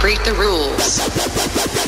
break the rules.